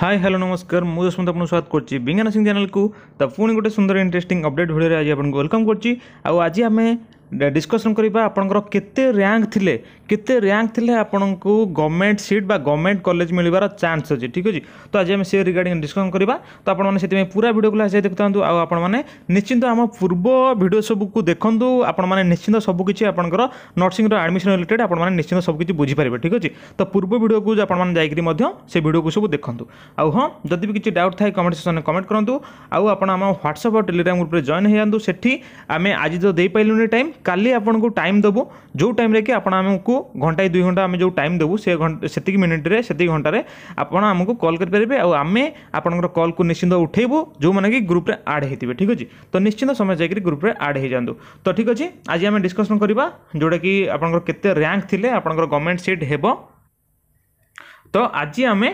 Hi hello नमस्कार मुझे सुंदर आपन स्वागत करछि बीएनएम नर्सिंग चैनल को। तो पुणी गोटे सुंदर इंटरेस्टिंग अपडेट भिडियो आज आपको वेलकम करछि। आज आम डिस्कसन करबा आपनकर केते रैंक थिले आपनको गवर्नमेंट सीट बा गवर्नमेंट कॉलेज मिलबार चांस अछि, ठीक अछि। तो आज आम से रिगार्डिंग डिस्कसन करबा। तो आपन माने सेति पूरा भिडियो को आज देखतांतु आ आपन माने निश्चिंत आम पूर्व भिडियो सब को देखंतु। आपन माने निश्चिंत सब किछि आपनकर नर्सिंग रो एडमिशन रिलेटेड आपन माने निश्चिंत सब किछि बुझी पारिबे, ठीक अछि। तो पूर्व भिडियो को आपन माने जाईकरी मध्य से भिडियो को सब देखंतु। आ हां जदि भी किछि डाउट थाय कमेंट सेक्शन में कमेंट करंतु। आ आपन आम WhatsApp और Telegram ग्रुप रे जॉइन हेयांतु। सेठी आमे आज जो देई पाइलुनी टाइम काली आपन को टाइम देबो, जो टाइम रे कि आपण हमकु घंटाई 2 घंटा हमें जो टाइम देबो से सेतिक मिनिट रे सेतिक घंटा रे आपण हमकु कॉल कर परिबे। आ आमे आपनकर कॉल को निश्चिंत उठेबो जो माने कि ग्रुप रे ऐड हेतिबे, ठीक अछि। तो निश्चिंत समय जाय कि ग्रुप रे ऐड हे जानदो। तो ठीक अछि, आज हम डिस्कशन करबा जोडा कि आपनकर केते रैंक थिले आपनकर गवर्नमेंट सीट हेबो। तो आज आम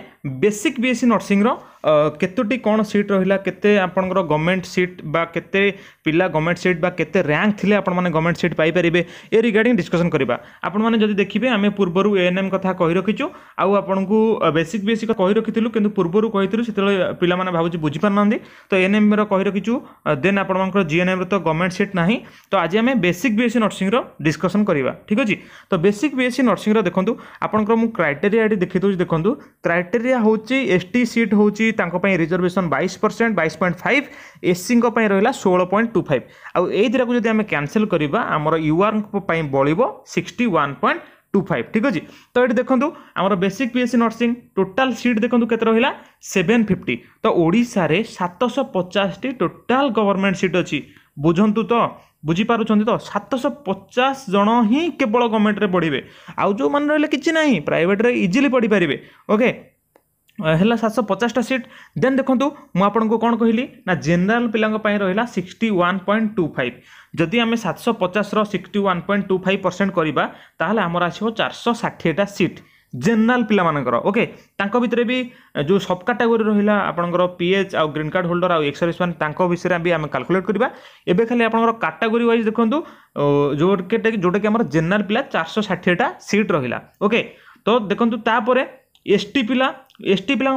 बेसिक बीएससी नर्सिंग रो केतोटी कौन सीट रहिला, केते आपनकर गवर्नमेंट सीट बा केते पिला गवर्नमेंट सीट बा केते रैंक थिले आपण माने गवर्नमेंट सीट पाई परिबे, ए रिगार्डिंग डिस्कशन करबा। आपण माने जदी देखिबे आमे पूर्वरु एएनएम कथा कहि रखिचो आउ आपनकु बेसिक बीएससी कहि रखितिलु, किंतु पूर्वरु कहितिलु सेतले पिला माने भाबुची बुझी पारनांदी। तो एएनएम रो कहि रखिचो देन आपण मानकर जीएनएम रो तो गवर्नमेंट सीट नाही। तो आज आमे बेसिक बीएससी नर्सिंग रो डिस्कशन करबा, ठीक अछि। तो बेसिक बीएससी नर्सिंग रो देखंतु आपनकर मु क्राइटेरिया एडी देखितौ देखंतु। क्राइटेरिया होची एसटी सीट होची तांको पई रिजर्वेशन 22% 22.5, एससी को पई रहला 16.25 आ एई दिरा को जदी हम कैंसिल करबा हमर यूआर को पई बळिबो 61.25, ठीक अछि। तो एडी देखंतु हमर basic BSc nursing total seat देखंतु केत रहला 750। तो ओडिसा रे 750 टी टोटल गवर्नमेंट सीट अछि, बुझंतु तो बुझी पारुछंती। तो 750 जण ही केवल गवर्नमेंट रे पढिबे, आ जो मान रहले किछि नाही प्राइवेट रे इजीली पढि परिबे। ओके हेला 750 सीट। देन देखंतु मु आपन को कोन कहली ना जनरल पिलांग पई रहला 61.25। जदि आमे 750 रो 61.25% करबा ताहाले हमर आछो 460 टा सीट जनरल पिला मानकर। ओके तांको भितरे भी जो सब कैटेगरी रहिला आपनकर पीएच आ ग्रीन कार्ड होल्डर आ एक्स सर्विसमैन तांको विषय भी हम कैलकुलेट करबा। एबे खाली आपनकर कैटेगरी वाइज देखंतु जोटा कि हमर जनरल पिला 460 टा सीट रहिला। ओके तो देखंतु तापरे एसटी पिला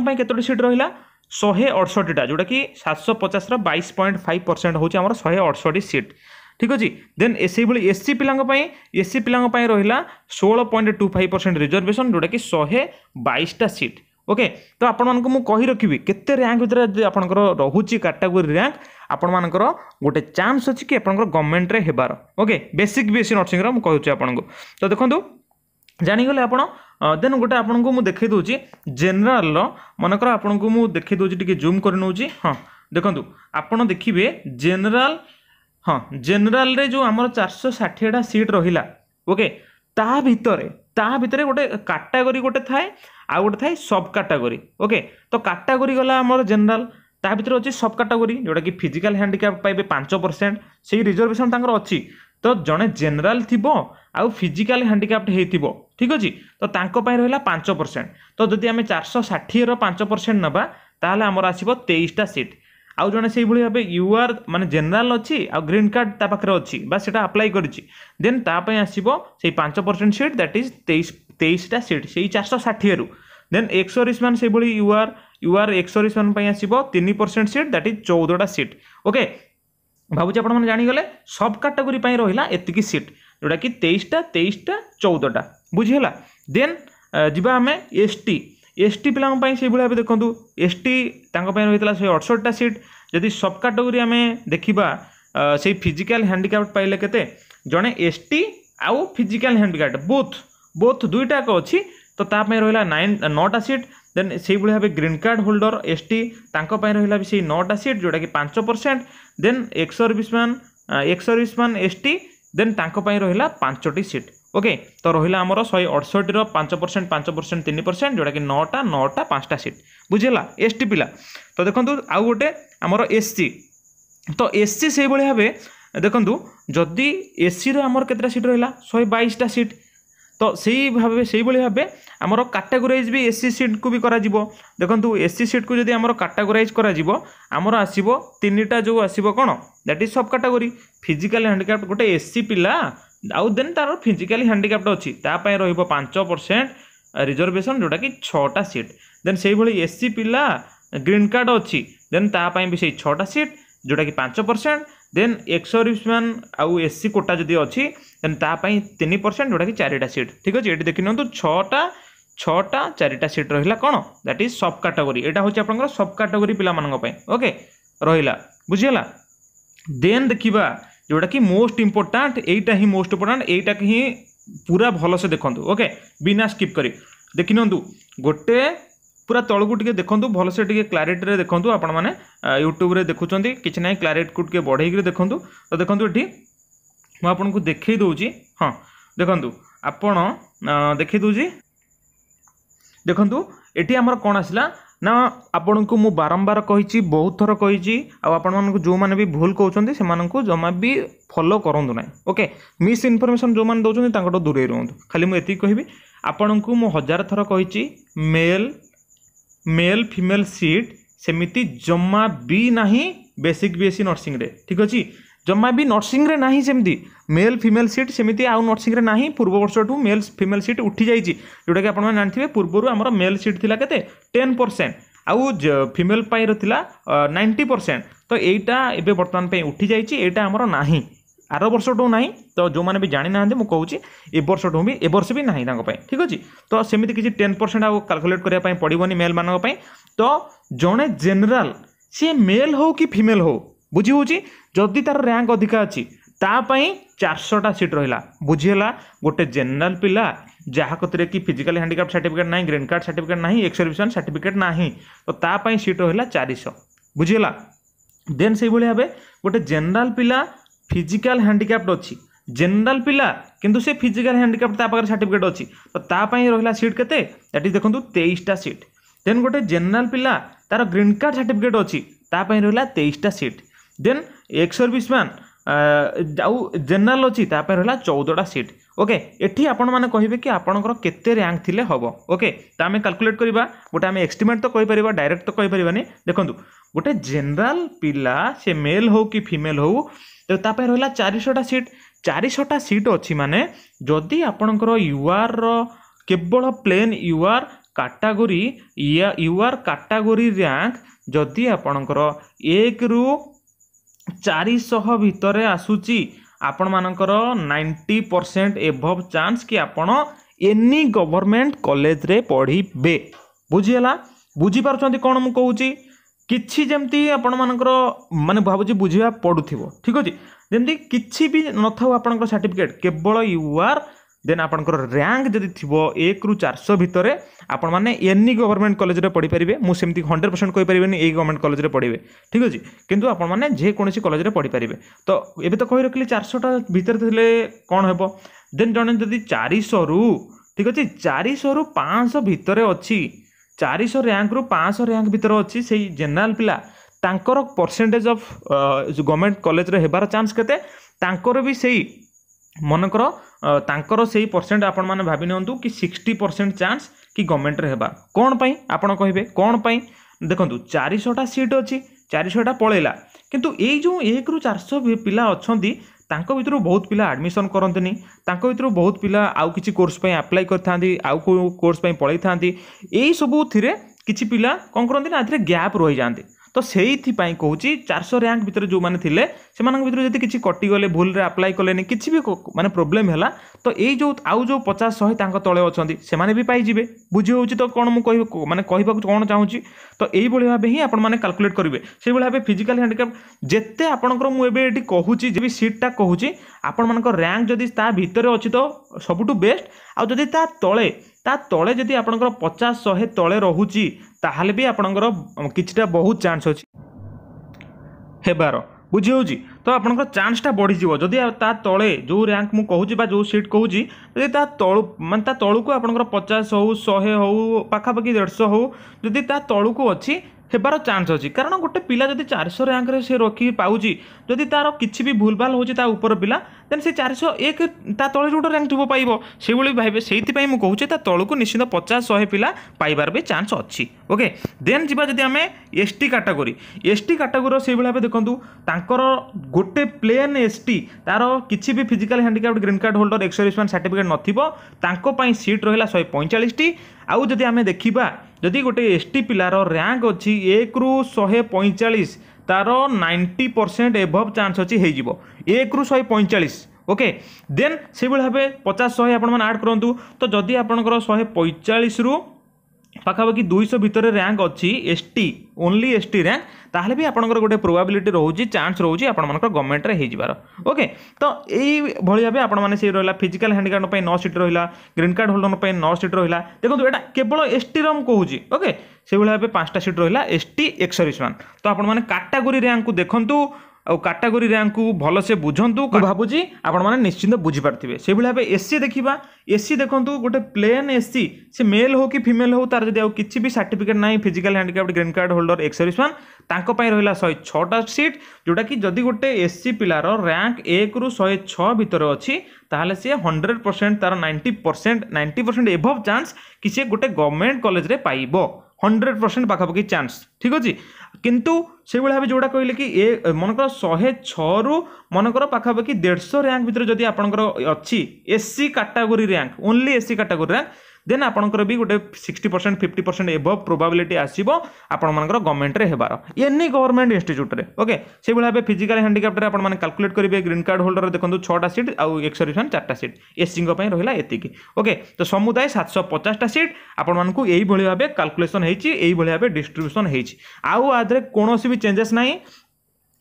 पई केतोटी सीट रहिला 168 टा, जोटा कि 750 रो 22.5% होची हमर 168 सीट, ठीक अछि। देन एससी पिलांग पई रहिला 16.25% रिजर्वेशन जोटा कि 122 टा सीट। ओके तो आपण मानक मु कहि रखिबी केते रैंक भीतर आपनकर रहुची कैटेगरी रैंक आपण मानकर गोटे चांस अछि कि आपनकर गवर्नमेंट रे हेबार। ओके बेसिक बीएससी नर्सिंग रा मु कहउची आपनकू। तो देखंतु जानि गेले आपण। देन गोटे आपनकू मु देखै दोची जनरल रो मानकर आपनकू मु देखै दोची टिके जूम कर नउची। हां देखंतु आपण देखिबे जनरल, हाँ जनरल रे जो आमर 460 सीट रहिला। ओके ता भितरे गोटे कैटेगरी गोटे थाए आ गोटे थाए सब कैटेगरी। ओके तो कैटेगरी गला आमर जनरल ता भितरे अछि सब कैटेगरी जोटा कि फिजिकल हैंडिकैप पाइबे 5% से रिजर्वेशन तांकर अछि। तो जने जनरल थिबो आ फिजिकल हैंडिकैप्ड हेतिबो, ठीक अछि। तो तांको पय रहला 5%। तो जदि हमें 460 रो 5% नबा ताले आमर आसीबो 23 टा सीट। आउ जने सेही भली भाबे यूआर माने जनरल अछि आ ग्रीन कार्ड ता पाखरे अछि बा सेटा अप्लाई करछि, देन ता पय आसीबो सेही 5% सीट दैट इज 23 टा सीट सेही 460 रु। देन एक्स सर्विसमैन सेही भली यूआर एक्स सर्विसमैन पय आसीबो 3% सीट दैट इज 14 टा सीट। ओके भाबुजी आपण माने जानि गेले सब कैटेगरी पय रहिला एतिकी सीट जोडा कि 23 टा 14 टा बुझि हला। देन जिबा हमें एसटी पिलां पई सेही भली भाबे देखंतु एसटी तांको पई रहितला 168 टा सीट। जदि सब कैटेगरी हमें देखिबा सेही फिजिकल हैंडिकैप पाइले केते जने एसटी आउ फिजिकल हैंडिकैप बोथ दुईटा को अछि। तो ता पई रहिला 9 टा सीट। देन सेही भली भाबे ग्रीन कार्ड होल्डर एसटी तांको पई रहिला भी सेही 9 टा सीट जोटा कि 5%। Then ex serviceman ST then तांको पई रहिला 5 टी सीट। ओके तो रहिला हमरो 168 रो 5% 3% जोटा कि 9टा 5टा सीट बुझिला एसटी पिला। तो देखंतु आ गोटे हमरो एससी। तो एससी से भली भाबे देखंतु जदि एससी रो हमर केतरा सीट रहिला 122 टा सीट। तो सेही भली भाबे हमरो कैटेगराइज भी एससी सीट को भी करा जिवो। देखंतु एससी सीट को जदि हमरो कैटेगराइज करा जिवो हमरो आसीबो 3टा जो आसीबो कोन that is sub category physical handicap गोटे एससी पिला आउ देन तार फिजिकल हैंडिकैप्ड अछि ता पय रहइबो 5% रिजर्वेशन जोटा कि 6 टा सीट। देन से एससी पिला ग्रीन कार्ड अच्छी देन तापाई भी से 6टा सीट जोटा कि 5% देन एक्सर्विसमैन आउ एससी कोटा जदि अच्छी देन तापाई 3% जोटा कि 4टा सीट। ठीक अच्छे ये देखी नियंतु 6टा 4टा सीट रहा कौन दैट इज सब कैटेगरी एटा होची आपनकर सब कैटेगरी पिला मानन पई ओके रहिला बुझियला। देन देखिबा जोटा कि मोस्ट इंपोर्टेंट एटा ही मोस्ट इंपोर्टेंट एटा कि ही पूरा भल से देखंतु ओके बिना स्किप करी देखि नंतु गोटे पूरा तलकू टे देखूँ भल से क्लारिटी देखूँ आपण मैंने यूट्यूब रे देखुं कि ना क्लारिटी को टे बढ़े देखूँ तो देखूँ ये मुझे देखे दूसरी हाँ देखूँ आपण देखे दूसरी देखूँ ये आमर कौन आसला ना आपण को मु बारंबार कही बहुत थर कही आपण मानक जो मैंने भी भूल कहते से जमा भी फॉलो करूँ ना ओके मिस इनफॉरमेशन जो मैंने दौरान दूरे रुहत खाली मुझे कहबी आपण को मु 1000 थर कही मेल फीमेल सीट सेमिति जम्मा भी ना बेसिक बीएससी नर्सिंग रे। ठीक अच्छे जम्मा भी नर्सिंग रे ना सेमती मेल फीमेल सीट सेमती आउ नर्सिंग रे ना पूर्व वर्ष मेल फीमेल सीट उठी जाए जोटा कि आप जानते हैं पूर्वर आम मेल सीट थिला केते 10% आउ फीमेल पाइर थिला 90% तो यहीटा एवं बर्तमान पे उठी जाए आमर ना आर वर्ष ठूँ ना तो जो मैंने भी जानी ना मुझे कहूँ ए वर्ष ठूँ भी ए वर्ष भी ना। ठीक अच्छे तो सेमती किसी 10% आउ कालकुलेट करने पड़ोनी मेल मानक तो जड़े जेनेल सी मेल हो कि फीमेल हो बुझी होची जदि तार रैंक अधिका अच्छी तापाई 400टा सीट रहा बुझीला गोटे जेनेल पिला जहाँ कतरे कि फिजिकल हैंडिकैप सर्टिफिकेट ना ग्रीन कार्ड सर्टिफिकेट ना एक्सर्विशन सर्टिफिकेट ना तो तापाई सीट रहा 400 बुझीला। देन से भाव गोटे जेनेल पिला फिजिकल हैंडिकैप्ड अच्छी जनरल पिला किंतु से फिजिकल हैंडिकैप्ड पाखे सर्टिफिकेट अच्छी तो तापाई रहा सीट केते दैट इज देखो 23टा सीट। देन गोटे जनरल पिला तार ग्रीन कार्ड सर्टिफिकेट अच्छी तापाई रहा 23टा सीट। देन एक्स सर्विसमैन आउ जेनेल अच्छी रहा 14टा सीट ओके एठी आपण माने कहिबे कि आपणकर केते रैंक थिले हबो ओके तो आम कैलकुलेट करबा गोटे आम एस्टिमेट तो कहि परबा डायरेक्ट तो कहि परबानी देखंतु गोटे जनरल पिला से मेल हो कि फीमेल हो तो तापे रहा 400टा सीट 400टा सीट अच्छी माने जदि आपणकर यूआर केवल प्लेन यूआर कैटेगरी या यूआर कैटेगरी रैंक जदि आपणकर 1 रु 400 भितर आसुची आपण मानकर 90% एभव चांस कि आपण एनी गवर्नमेंट कॉलेज रे पढ़ीबे बुझीला बुझी पारछंती कोन मु कहूची किछि जेमती आपण मानकर माने भाबुची बुझिया पडुथिबो। ठीक अछि जेमती किछि भी नथाउ आपनकर सर्टिफिकेट केवल यूआर देन आपनकर रैंक जदि थिबो 1 रु 400 भितरे आपण माने एनी गवर्नमेंट कॉलेज रे पढ़ी परिबे मु सेमती 100% कहि परिबेनी ए गवर्नमेंट कॉलेज रे पढ़ीबे। ठीक अछि किंतु आपण माने जे कोनोसी कॉलेज रे पढ़ी परिबे तो एबे तो कहि रखली 400टा भितर थिले कोन हेबो देन जने जदि 400 रु ठीक अछि 400 रु 500 भितरे अछि 400 रैंक रु 500 रैंक भितर अछि सेही जनरल पिला तांकर परसेंटेज ऑफ गवर्नमेंट कॉलेज रे हेबार चांस केते तांकर भी सेही मनकर तांकर से परसेंट आपण माने भाबी नंतु कि 60% चांस कि गवर्नमेंट रे हेबा कोन पई आपण कहिबे कोन पई देखंतु 400टा सीट अछि 400टा पळेला किंतु एई जो 1 रु 400 पिला अछंदी तांको भितरु बहुत पिला एडमिशन करंतनी तांको भितरु बहुत पिला आउ किछि कोर्स पई अप्लाई करथांदी आउ को कोर्स पई पळै थांदी एई सबु थिरे किछि पिला कोन करंती ना थिरे गैप रहि जांती तो सेइथि पई कहूची 400 रैंक भितर जो माने थिले से मानक भितर जति किछि कटि गले भूल रे अप्लाई कलेनी किछि भी माने प्रॉब्लम हैला तो एई जो आउ जो 50-100 तांक तळे अछंती से माने भी पाई जिवे बुझि होउची तो कोन मु कहि माने कहिबा कोन चाहूची तो एई बळे भाबे ही आपण माने कैलकुलेट करबे से बळे भाबे फिजिकल हैंडिकैप जत्ते आपनकर मु एबे एठी कहूची जे भी सीटटा कहूची आपण मानकर रैंक जदि ता भितर अछि तो सबटु बेस्ट आ जदि ता तळे जदि आपनकर 50-100 तळे रहूची ताहले भी आपनकर किछटा बहुत चांस अछि हेबार बुझि होउची तो आपनकर चांसटा बढ़ी जीवो जदि ता तळे जो रैंक मु कहूची बा जो सीट कहूची जदि ता तळु मान ता तळु को आपनकर 50 हो 100 हो पाखा पाखी 150 हो जदि ता तळु को अछि हेबार चांस अच्छी कारण गोटे पिला जब 400 रैंक रे से रखी पाऊँ जदि तार किसी भी भूलभाल हो ऊपर पिला देन से 401 तले जो रैंक थोड़ा पाइब से भाई से मुझे तलू को निश्चित 50-100 पिला पाइबार भी चांस अच्छी ओके। देन जी जब आम एसटी कैटेगरी से भाव देखूँ तांकर गोटे प्लेन एसटी तार किसी भी physical handicapped green card holder ex serviceman certificate नथिबो सीट रहा 145टी आउ जब आम देखा जदि गोटे एसटी पिलार रैंक अच्छी 1 रु 145 तार 90% एभव चान्स अच्छी हो 1 रु 145 ओके देन से भाव 50-100 आड करूँ तो जदि आपंकर 145 रु पाखापाखि 200 भितर रैंक अच्छी एसटी ओनली एसटी रैंक ताहले भी आपंकर गोटे प्रोबाबिलिटी रोचे चान्स रोचे आपर गवर्नमेंट रे होबार ओके। तो यही भाव आपण मैंने से रहा फिजिकल हैंडिकैप 9 सीट रहा ग्रीन कार्ड होल्डर 9 सीट रहा देखो यहाँ केवल एसटी रम कहूँ ओके से भाव 5टा सीट रहा एसटी एक्सर्विसमैन तो आपने कैटेगरी रैंक को देखूँ और कैटेगरी रैंक को भल से बुझंतु भावुजी आपने निश्चिंत बुझीपारे से भाई भाव एससी देखा एससी देखूँ गोटे प्लेन एससी से मेल हो कि फीमेल हो तार जब किसी भी सर्टिफिकेट ना physical handicapped green card holder ex serviceman रहा 106टा सीट जोटा कि जदि गोटे एससी पिलार रैंक 1 रु 106 भितर अच्छी ताहले सी 100% तार 90% एभव चान्स कि सी गोटे गवर्नमेंट कॉलेज रे पाइबो 100% पाखापाखि चान्स ठीक अच्छे किंतु से भाव जोड़ा कहले कि ए मनकर 106 रु मनकर पाखापाखि 150 रैंक भितर जदि आपंकर अच्छी SC category rank only SC category rank then आपंकर भी गोटे 60% 50% एबव प्रोबाबिलिटी आसीबो आपण मनकर गवर्नमेंट रे हेबार एनी गवर्नमेंट इंस्टिट्यूट रे ओके। से भाव फिजिकल हैंडिकैप्ड रे आपण माने कैलकुलेट करिवे ग्रीन कार्ड होल्डर देखंतु 6टा सीट और एक्सर्विसमैन 4टा सीट एससी को पई रहला एतिकी ओके। तो समुदाय 750टा सीट आपण मानकू एही भली भाबे कैलकुलेशन हेची एही भली भाबे डिस्ट्रीब्यूशन हेची आउ आदरे कोनोसी भी चेंजेस नाही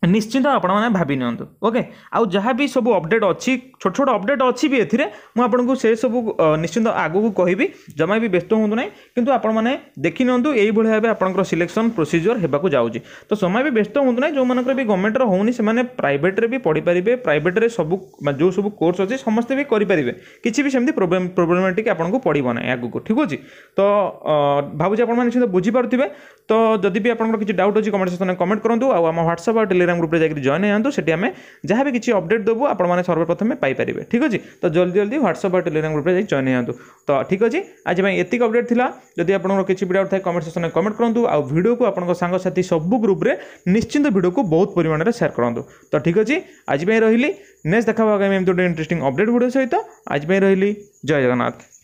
निश्चिंत आपण माने भाबी नियंतु ओके। आउ जहाँ भी सब अपडेट अच्छी छोट छोट अपडेट अच्छी भी एथिरे मु आपनकू से सब निश्चिंत आगू कहबी जमा भी व्यस्त होंतु नाही किंतु आपण माने देखि नियंतु एई भली भाबे आपनकर सिलेक्शन प्रोसीजर हेबाकू जाउची तो समय भी व्यस्त होंतु नाही जो मानकर भी गवर्नमेंट रो होउनी से माने प्राइवेट रे भी पढि परिबे प्राइवेट रे सब जो सब कोर्स अछि समस्त भी करि परिबे किछि भी सेमती प्रॉब्लमेटिक आपनकू पडिबो नाही आगू को ठीक अछि। तो भाबुजी आपण माने निश्चिंत बुझी पारथिबे तो जदि भी आपनकर किछि डाउट अछि कमेंट सेक्शन रे कमेंट करंतु आ हम WhatsApp आ ग्रुप रे जाकर जॉइन हैंतु सेठी हमें जहां भी किछि अपडेट देबो आपण माने सर्वप्रथम पाई परिबे ठीक अछि। तो जल्दी जल्दी WhatsApp आ टेलीग्राम ग्रुप रे जाकर जॉइन हैंतु तो ठीक अछि आज मैं एतिक अपडेट थिला जदि आपण किछि डाउट थाय कमेंट सेक्शन में कमेंट करंतु आ वीडियो को आपण संग साथी सब ग्रुप रे निश्चिंत वीडियो को बहुत परिमाण रे शेयर करंतु तो ठीक अछि आज मैं रहिली नेक्स्ट देखाबो आगामी एमतो इंटरेस्टिंग अपडेट वीडियो सहित आज मैं रहिली जय जगन्नाथ।